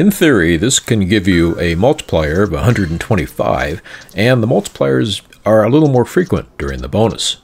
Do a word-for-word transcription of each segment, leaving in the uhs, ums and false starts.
In theory, this can give you a multiplier of one hundred twenty-five, and the multipliers are a little more frequent during the bonus.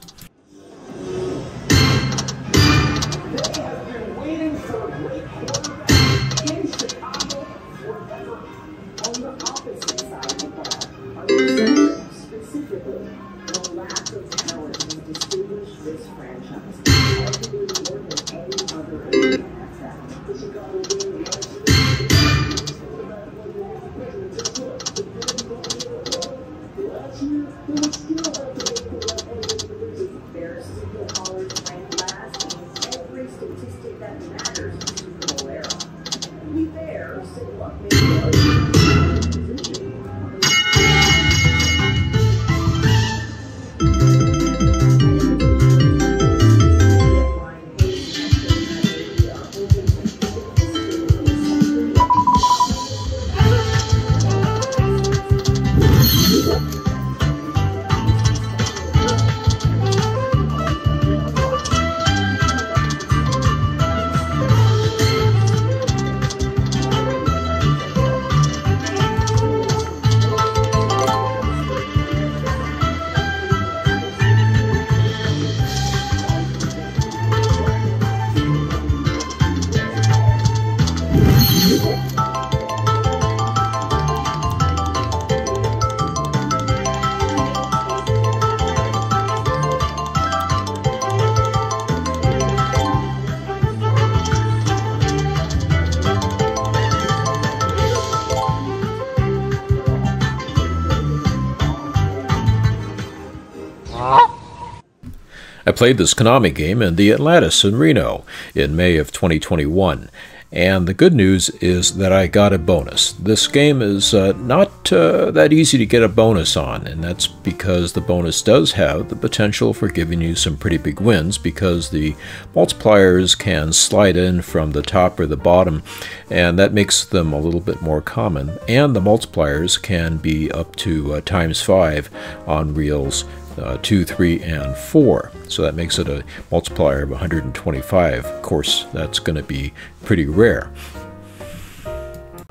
I played this Konami game in the Atlantis in Reno in May of twenty twenty-one, and the good news is that I got a bonus. This game is uh, not uh, that easy to get a bonus on, and that's because the bonus does have the potential for giving you some pretty big wins, because the multipliers can slide in from the top or the bottom, and that makes them a little bit more common, and the multipliers can be up to uh, times five on reels Uh, two, three, and four. So that makes it a multiplier of one hundred twenty-five. Of course, that's going to be pretty rare.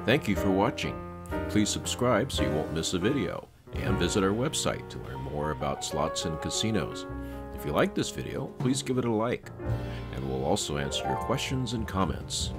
Thank you for watching. Please subscribe so you won't miss a video, and visit our website to learn more about slots and casinos. If you like this video, please give it a like, and we'll also answer your questions and comments.